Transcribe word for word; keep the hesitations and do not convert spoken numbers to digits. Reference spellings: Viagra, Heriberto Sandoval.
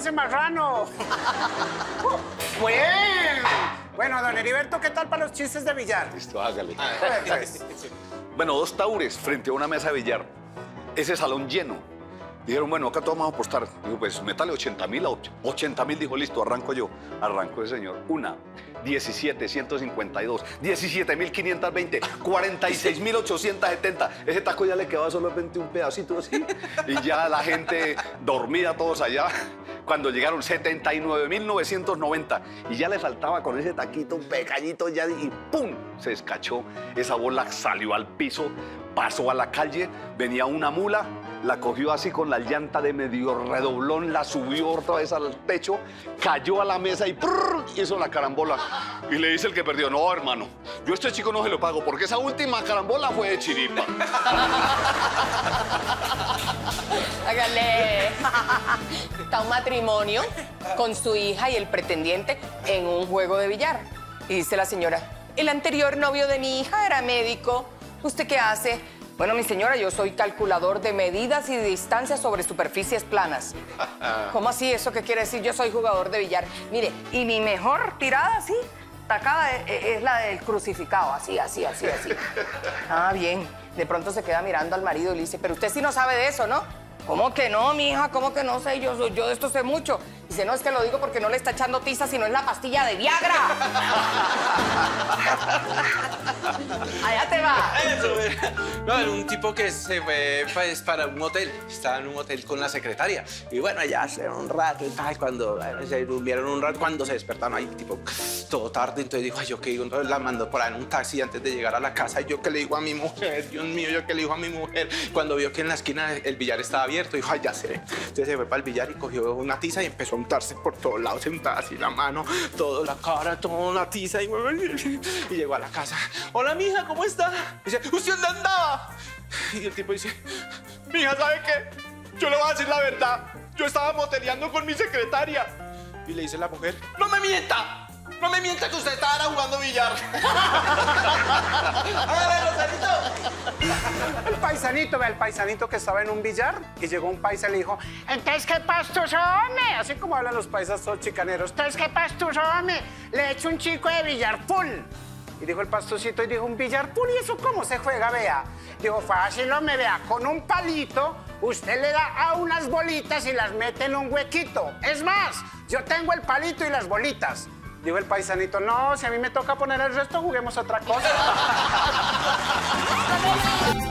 hace marrano. Bueno. Bueno, don Heriberto, ¿qué tal para los chistes de billar? Listo, hágale. Pues, pues. Bueno, dos taures frente a una mesa de billar. Ese salón lleno. Dijeron, bueno, acá todos vamos a apostar. Digo, pues, métale ochenta mil a ochenta mil. Dijo, listo, arranco yo. Arranco ese señor. Una, diecisiete mil ciento cincuenta y dos, diecisiete mil quinientos veinte, cuarenta y seis mil ochocientos setenta. Ese taco ya le quedaba solamente un pedacito así. Y ya la gente dormida todos allá. Cuando llegaron, setenta y nueve mil novecientos noventa. Y ya le faltaba con ese taquito un pequeñito ya y ¡pum! Se escachó. Esa bola salió al piso, pasó a la calle, venía una mula. La cogió así con la llanta de medio redoblón, la subió otra vez al techo, cayó a la mesa y ¡prrr! Hizo la carambola. Y le dice el que perdió, no, hermano, yo a este chico no se lo pago porque esa última carambola fue de chiripa. Hágale. Está un matrimonio con su hija y el pretendiente en un juego de billar. Y dice la señora, el anterior novio de mi hija era médico. ¿Usted qué hace? Bueno, mi señora, yo soy calculador de medidas y distancias sobre superficies planas. ¿Cómo así? ¿Eso qué quiere decir? Yo soy jugador de billar. Mire, y mi mejor tirada, sí, tacada, es, es la del crucificado. Así, así, así, así. Ah, bien. De pronto se queda mirando al marido y le dice, pero usted sí no sabe de eso, ¿no? ¿Cómo que no, mi hija? ¿Cómo que no sé? Yo, yo de esto sé mucho. Dice, no, es que lo digo porque no le está echando tiza, sino es la pastilla de Viagra. Allá te va. Eso, era. No, era un tipo que se fue pues, para un hotel. Estaba en un hotel con la secretaria. Y bueno, ya hace un rato y tal, cuando se durmieron un rato, cuando se despertaron ahí, tipo, todo tarde. Entonces dijo, ay, ¿yo qué digo? Entonces la mandó por ahí en un taxi antes de llegar a la casa. Y yo qué le digo a mi mujer, Dios mío, yo qué le digo a mi mujer. Cuando vio que en la esquina el billar estaba abierto, dijo, ay, ya sé. Entonces se fue para el billar y cogió una tiza y empezó a untarse por todos lados, sentada así la mano, toda la cara, toda la tiza. Y, y llegó a la casa. Hola, mija, ¿cómo está? Y dice, ¿usted dónde andaba? Y el tipo dice, mija, ¿sabe qué? Yo le voy a decir la verdad. Yo estaba moteleando con mi secretaria. Y le dice la mujer, ¡no me mienta! ¡No me mienta que usted estaba jugando billar! El paisanito, ve al paisanito que estaba en un billar y llegó un paisa y le dijo, ¿entonces qué pastos hombre? Así como hablan los paisas todos chicaneros. ¿Entonces qué pastos hombre? Le echo un chico de billar full. Y dijo el pastorcito y dijo, ¿un billar pool? ¿Y eso cómo se juega, vea? Dijo, fácil, no me vea. Con un palito, usted le da a unas bolitas y las mete en un huequito. Es más, yo tengo el palito y las bolitas. Dijo el paisanito, no, si a mí me toca poner el resto, juguemos otra cosa.